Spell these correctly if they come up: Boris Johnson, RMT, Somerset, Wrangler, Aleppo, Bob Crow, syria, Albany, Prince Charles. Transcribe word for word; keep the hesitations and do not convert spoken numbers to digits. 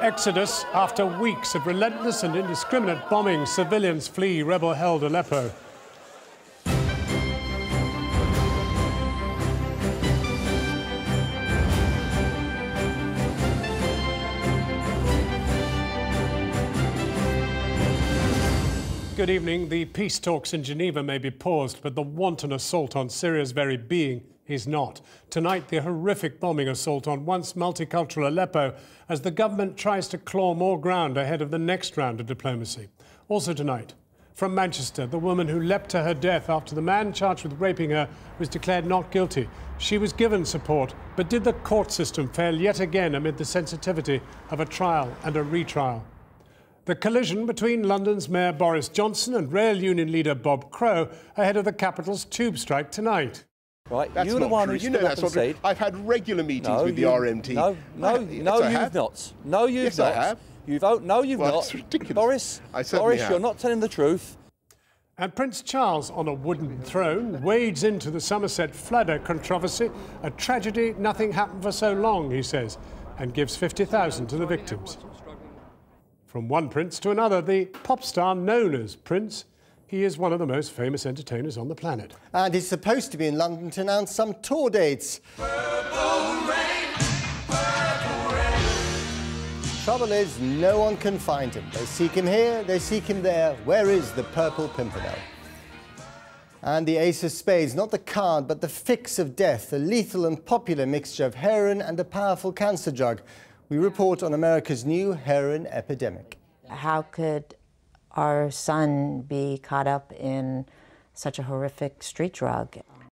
exodus after weeks of relentless and indiscriminate bombing. Civilians flee rebel-held Aleppo. Good evening. The peace talks in Geneva may be paused, but the wanton assault on Syria's very being is not. Tonight, the horrific bombing assault on once multicultural Aleppo as the government tries to claw more ground ahead of the next round of diplomacy. Also tonight, from Manchester, the woman who leapt to her death after the man charged with raping her was declared not guilty. She was given support, but did the court system fail yet again amid the sensitivity of a trial and a retrial? The collision between London's Mayor Boris Johnson and rail union leader Bob Crow ahead of the capital's tube strike tonight. Right, that's you're the one who stood you know up and said... I've had regular meetings no, with the you, R M T. No, no, yes, no you've have. not. No, you've yes, not. Yes, I have. You've, oh, no, you've well, not. That's ridiculous. Boris, I Boris have. You're not telling the truth. And Prince Charles, on a wooden throne, wades into the Somerset flooder controversy. A tragedy nothing happened for so long, he says, and gives fifty thousand to the victims. From one prince to another, the pop star known as Prince, he is one of the most famous entertainers on the planet. And he's supposed to be in London to announce some tour dates. Purple rain, purple rain. Trouble is, no one can find him. They seek him here, they seek him there. Where is the Purple Pimpernel? And the ace of spades, not the card, but the fix of death, a lethal and popular mixture of heroin and a powerful cancer drug. We report on America's new heroin epidemic. How could our son be caught up in such a horrific street drug?